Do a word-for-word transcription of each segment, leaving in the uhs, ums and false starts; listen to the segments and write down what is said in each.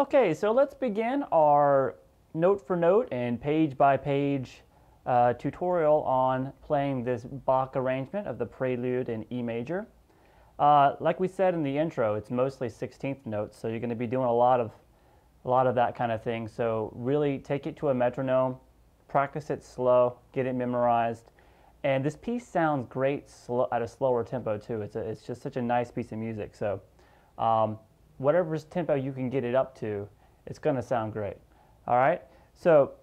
Okay, so let's begin our note for note and page by page uh, tutorial on playing this Bach arrangement of the prelude in E major. Uh, like we said in the intro, it's mostly sixteenth notes, so you're going to be doing a lot of a lot of that kind of thing. So really take it to a metronome, practice it slow, get it memorized, and this piece sounds great slow, at a slower tempo too. It's a, it's just such a nice piece of music. So. Um, Whatever tempo you can get it up to, it's going to sound great. All right, so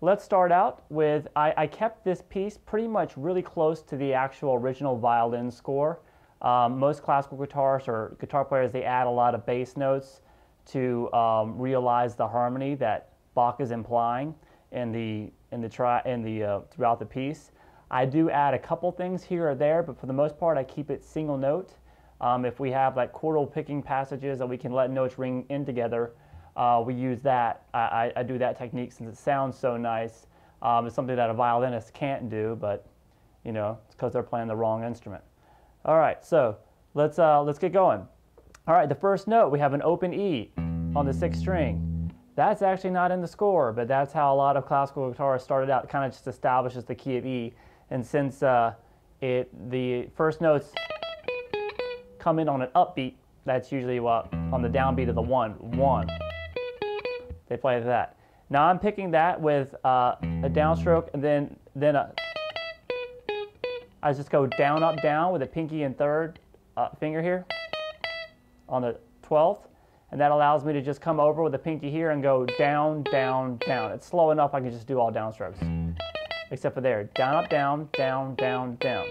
let's start out with, I, I kept this piece pretty much really close to the actual original violin score. Um, most classical guitarists or guitar players, they add a lot of bass notes to um, realize the harmony that Bach is implying in the, in the, tri in the uh, throughout the piece. I do add a couple things here or there, but for the most part I keep it single note. Um, if we have like chordal picking passages that we can let notes ring in together, uh, we use that. I, I do that technique since it sounds so nice. Um, it's something that a violinist can't do, but you know, it's because they're playing the wrong instrument. All right, so let's, uh, let's get going. All right, the first note, we have an open E on the sixth string. That's actually not in the score, but that's how a lot of classical guitarists started out. It kind of just establishes the key of E. And since uh, it, the first notes come in on an upbeat, that's usually uh, on the downbeat of the one, one. They play that. Now I'm picking that with uh, a downstroke and then, then a, I just go down, up, down with a pinky and third uh, finger here on the twelfth. And that allows me to just come over with a pinky here and go down, down, down. It's slow enough I can just do all downstrokes. Except for there, down, up, down, down, down, down.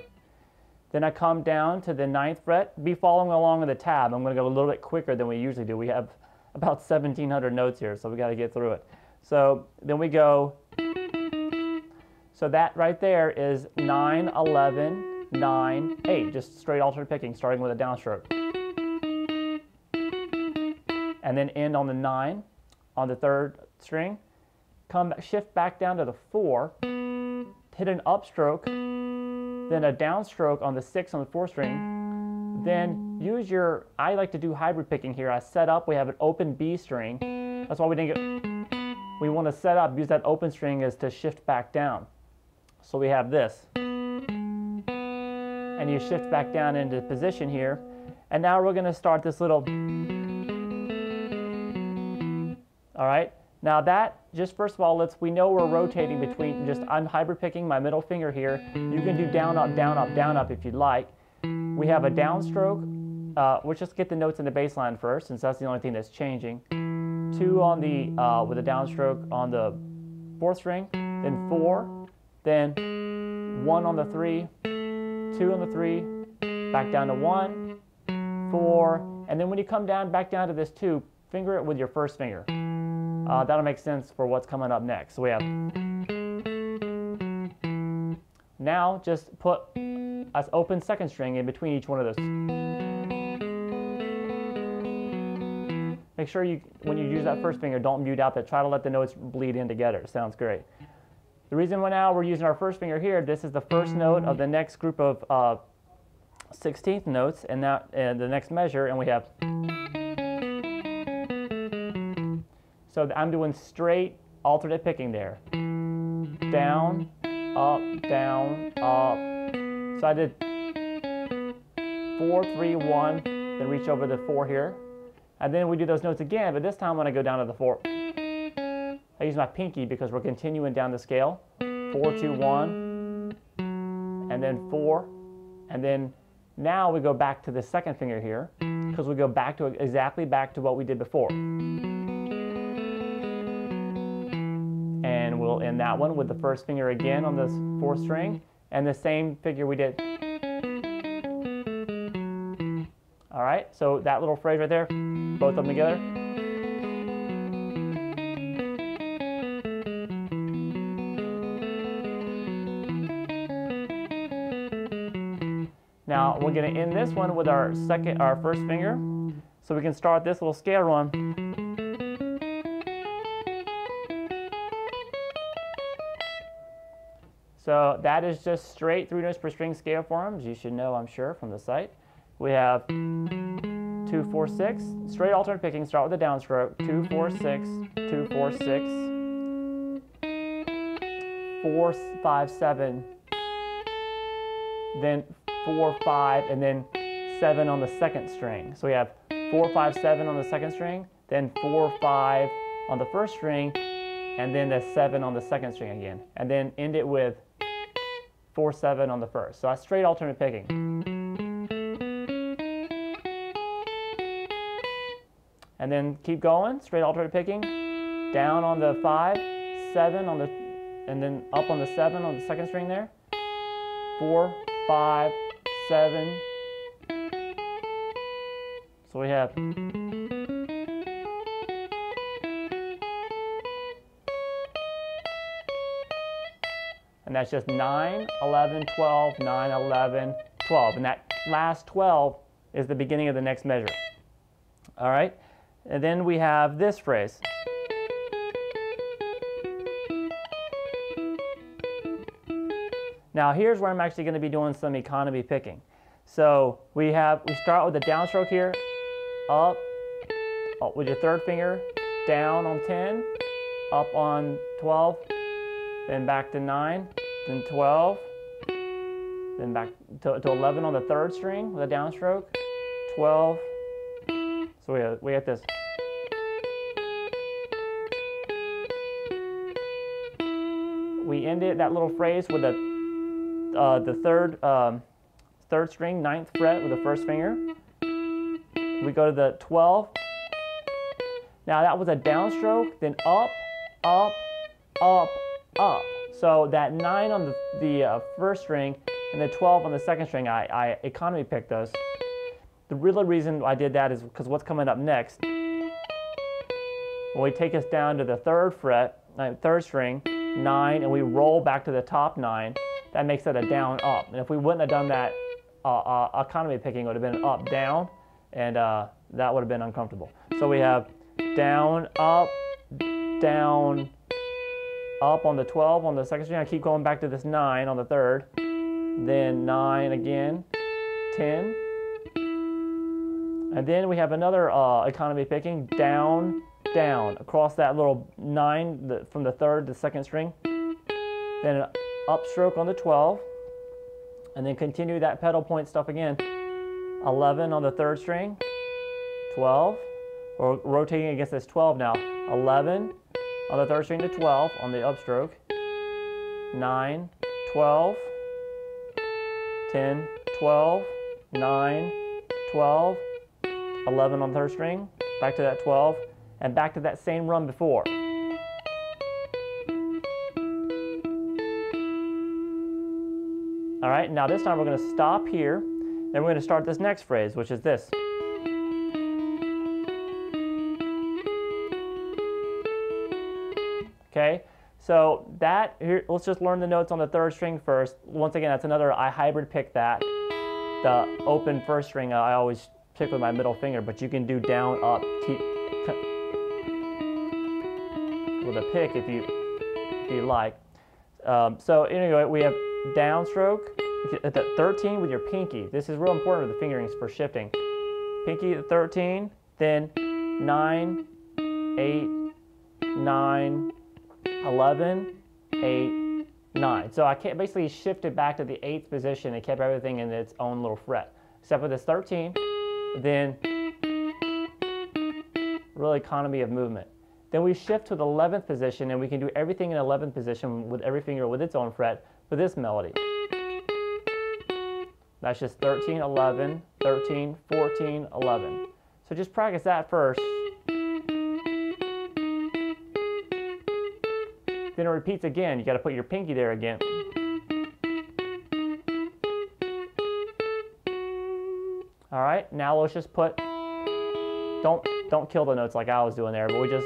Then I come down to the ninth fret. Be following along with the tab. I'm going to go a little bit quicker than we usually do. We have about seventeen hundred notes here, so we got to get through it. So then we go. So that right there is nine, eleven, nine, eight. Just straight alternate picking, starting with a downstroke. And then end on the nine on the third string. Come shift back down to the four. Hit an upstroke. Then a downstroke on the sixth on the fourth string. Then use your, I like to do hybrid picking here. I set up, we have an open B string. That's why we didn't get, we want to set up, use that open string as to shift back down. So we have this. And you shift back down into position here. And now we're going to start this little. All right. Now that, just first of all, let's, we know we're rotating between, just I'm hybrid picking my middle finger here. You can do down, up, down, up, down, up if you'd like. We have a downstroke. Uh, we'll just get the notes in the bass line first, since that's the only thing that's changing. Two on the, uh, with a downstroke on the fourth string, then four, then one on the three, two on the three, back down to one, four, and then when you come down, back down to this two, finger it with your first finger. Uh, that'll make sense for what's coming up next. So we have, now just put an open second string in between each one of those. Make sure you, when you use that first finger, don't mute out that. Try to let the notes bleed in together. Sounds great. The reason why now we're using our first finger here, this is the first note of the next group of uh, sixteenth notes, and that and the next measure, and we have. So I'm doing straight alternate picking there. Down, up, down, up. So I did four, three, one, then reach over the four here. And then we do those notes again, but this time when I go down to the four, I use my pinky because we're continuing down the scale. Four, two, one, and then four. And then now we go back to the second finger here because we go back to exactly back to what we did before. And we'll end that one with the first finger again on this fourth string, and the same figure we did. All right, so that little phrase right there, both of them together. Now we're going to end this one with our second, our first finger, so we can start this little scale run. So that is just straight three notes per string scale forms. You should know, I'm sure, from the site. We have two two, four, six. Straight alternate picking, start with a downstroke. Two, four, six, two, four, six. Four, five, seven. Then four, five, and then seven on the second string. So we have four, five, seven on the second string, then four, five on the first string, and then the seven on the second string again. And then end it with four, seven on the first. So that's straight alternate picking. And then keep going, straight alternate picking, down on the five, seven on the, and then up on the seven on the second string there. Four, five, seven. So we have and that's just nine, eleven, twelve, nine, eleven, twelve. And that last twelve is the beginning of the next measure. All right? And then we have this phrase. Now here's where I'm actually going to be doing some economy picking. So we have, we start with a downstroke here, up, up with your third finger, down on ten, up on twelve, then back to nine, then twelve, then back to, to eleven on the third string with a downstroke, twelve. So we have, we have this. We ended that little phrase with a Uh, the third um, third string, ninth fret with the first finger. We go to the twelve. Now that was a downstroke, then up, up, up, up. So that nine on the, the uh, first string and the twelve on the second string, I, I economy picked those. The real reason I did that is because what's coming up next, when we take us down to the third fret, uh, third string, nine, and we roll back to the top nine, that makes it a down up. And if we wouldn't have done that, uh, uh, economy picking would have been up down, and uh, that would have been uncomfortable. So we have down up, down up on the twelve on the second string. I keep going back to this nine on the third, then nine again, ten, and then we have another uh, economy picking down, down across that little nine the, from the third to second string, then an upstroke on the twelve, and then continue that pedal point stuff again. eleven on the third string, twelve, we're rotating against this twelve now. eleven on the third string to twelve on the upstroke, nine, twelve, ten, twelve, nine, twelve, eleven on the third string, back to that twelve, and back to that same run before. All right, now this time we're going to stop here, and we're going to start this next phrase, which is this. Okay, so that, here, let's just learn the notes on the third string first. Once again, that's another, I hybrid pick that. The open first string, I always pick with my middle finger, but you can do down, up, keep, with a pick if you, if you like. Um, so anyway, we have downstroke at the thirteen with your pinky. This is real important with the fingerings for shifting. Pinky at thirteen, then nine, eight, nine, eleven, eight, nine. So I can't basically shift it back to the eighth position and kept everything in its own little fret. Except with this thirteen, then real economy of movement. Then we shift to the eleventh position, and we can do everything in eleventh position with every finger with its own fret for this melody. That's just thirteen, eleven, thirteen, fourteen, eleven. So just practice that first. Then it repeats again. You got to put your pinky there again. All right, now let's just put, don't, don't kill the notes like I was doing there, but we just,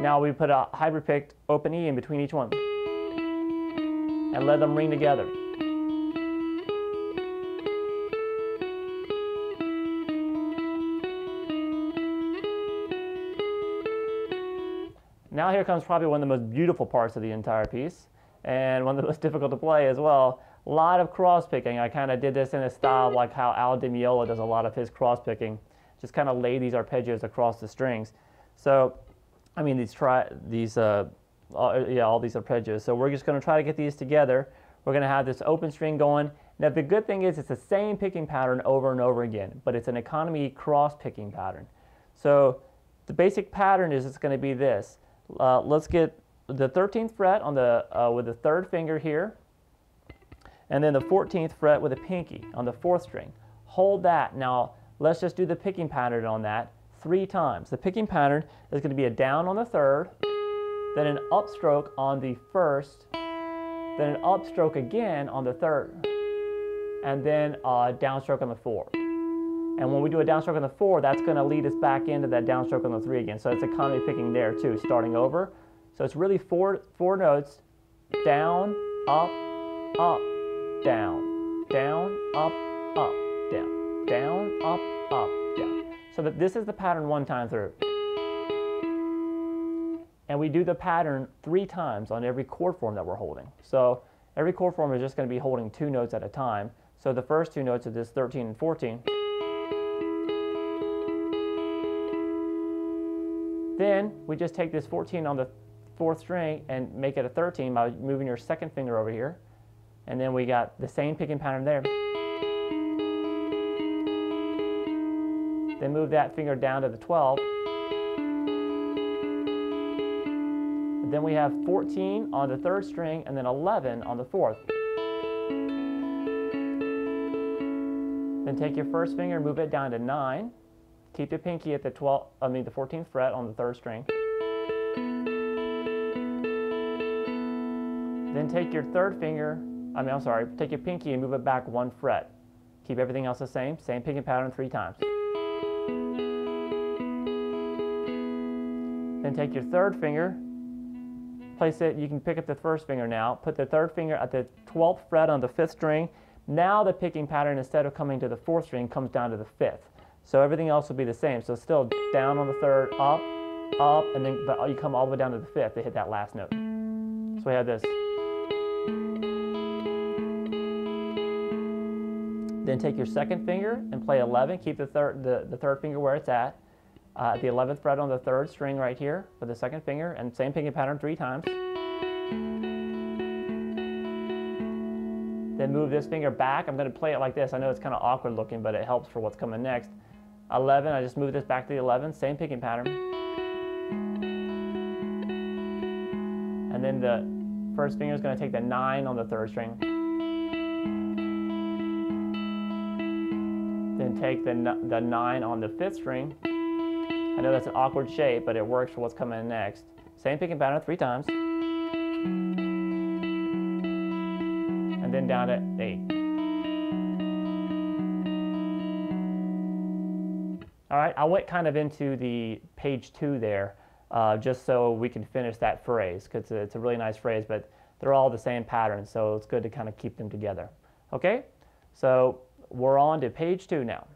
now we put a hybrid picked open E in between each one and let them ring together. Now here comes probably one of the most beautiful parts of the entire piece, and one of the most difficult to play as well. A lot of cross picking. I kind of did this in a style like how Al Di Meola does a lot of his cross picking. just kind of lay these arpeggios across the strings. So, I mean, these tri these uh, all, yeah, all these arpeggios. So we're just going to try to get these together. We're going to have this open string going. Now, the good thing is it's the same picking pattern over and over again, but it's an economy cross picking pattern. So the basic pattern is it's going to be this. Uh, let's get the thirteenth fret on the uh, with the third finger here, and then the fourteenth fret with a pinky on the fourth string. Hold that. Now let's just do the picking pattern on that three times. The picking pattern is going to be a down on the third, then an upstroke on the first, then an upstroke again on the third, and then a downstroke on the four. And when we do a downstroke on the four, that's going to lead us back into that downstroke on the three again. So it's economy picking there too, starting over. So it's really four, four notes, down, up, up, down, down, up, up, down, down, up, up, down. So that this is the pattern one time through. And we do the pattern three times on every chord form that we're holding. So every chord form is just going to be holding two notes at a time. So the first two notes of this thirteen and fourteen. Then we just take this fourteen on the fourth string and make it a thirteen by moving your second finger over here. And then we got the same picking pattern there. Then move that finger down to the twelve. And then we have fourteen on the third string and then eleven on the fourth. Then take your first finger and move it down to nine. Keep your pinky at the twelfth, I mean the fourteenth fret on the third string. Then take your third finger, I mean I'm sorry, take your pinky and move it back one fret. Keep everything else the same, same picking pattern three times. Then take your third finger, place it, you can pick up the first finger now, put the third finger at the twelfth fret on the fifth string. Now the picking pattern, instead of coming to the fourth string, comes down to the fifth. So everything else will be the same. So still down on the third, up, up, and then but you come all the way down to the fifth to hit that last note. So we have this. Then take your second finger and play eleven. Keep the third the, the third finger where it's at. Uh, the eleventh fret on the third string right here with the second finger, and same picking pattern three times. Then move this finger back. I'm going to play it like this. I know it's kind of awkward looking, but it helps for what's coming next. eleven, I just move this back to the eleven, same picking pattern. And then the first finger is going to take the nine on the third string. Then take the, the nine on the fifth string. I know that's an awkward shape, but it works for what's coming next. Same picking pattern three times. And then down to eight. All right, I went kind of into the page two there, uh, just so we can finish that phrase, because it's a really nice phrase, but they're all the same pattern, so it's good to kind of keep them together. Okay, so we're on to page two now.